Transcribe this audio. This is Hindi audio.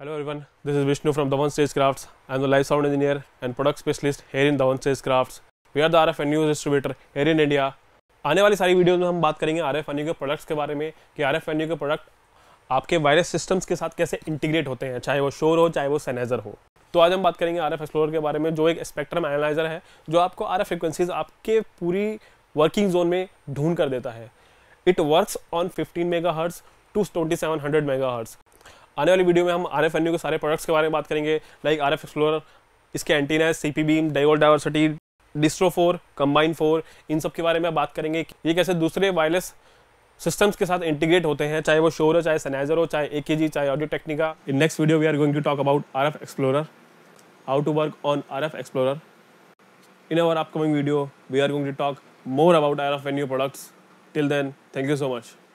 Hello everyone, this is Vishnu from Dhvani Stage Crafts. I am the live sound engineer and product specialist here in Dhvani Stage Crafts. We are the RFNYU distributor here in India. आने वाली सारी वीडियोस में हम बात करेंगे RFNYU के प्रोडक्ट्स के बारे में कि RFNYU के प्रोडक्ट आपके वायरलेस सिस्टम्स के साथ कैसे इंटीग्रेट होते हैं, चाहे वो Shure हो चाहे वो Sennheiser हो। तो आज हम बात करेंगे RF Explorer के बारे में, जो एक स्पेक्ट्रम एनालाइजर है जो आपको RF फ्रिक्वेंसीज आपके पूरी वर्किंग जोन में ढूंढ कर देता है। It works on 15 megahertz to 2700 megahertz. आने वाली वीडियो में हम RFNYU के सारे प्रोडक्ट्स के बारे में बात करेंगे, लाइक RF Explorer, इसके antenna, CP beam, diode diversity, distro 4, combine 4, इन सब के बारे में बात करेंगे। ये कैसे दूसरे वायरलेस सिस्टम्स के साथ इंटीग्रेट होते हैं, चाहे वो Shure हो चाहे Sennheiser हो चाहे AKG चाहे Audio Technica. In next video we are going to talk about RF Explorer, how to work on RF Explorer। In our upcoming video we are going to talk more about RFNYU products. Till then, thank you so much.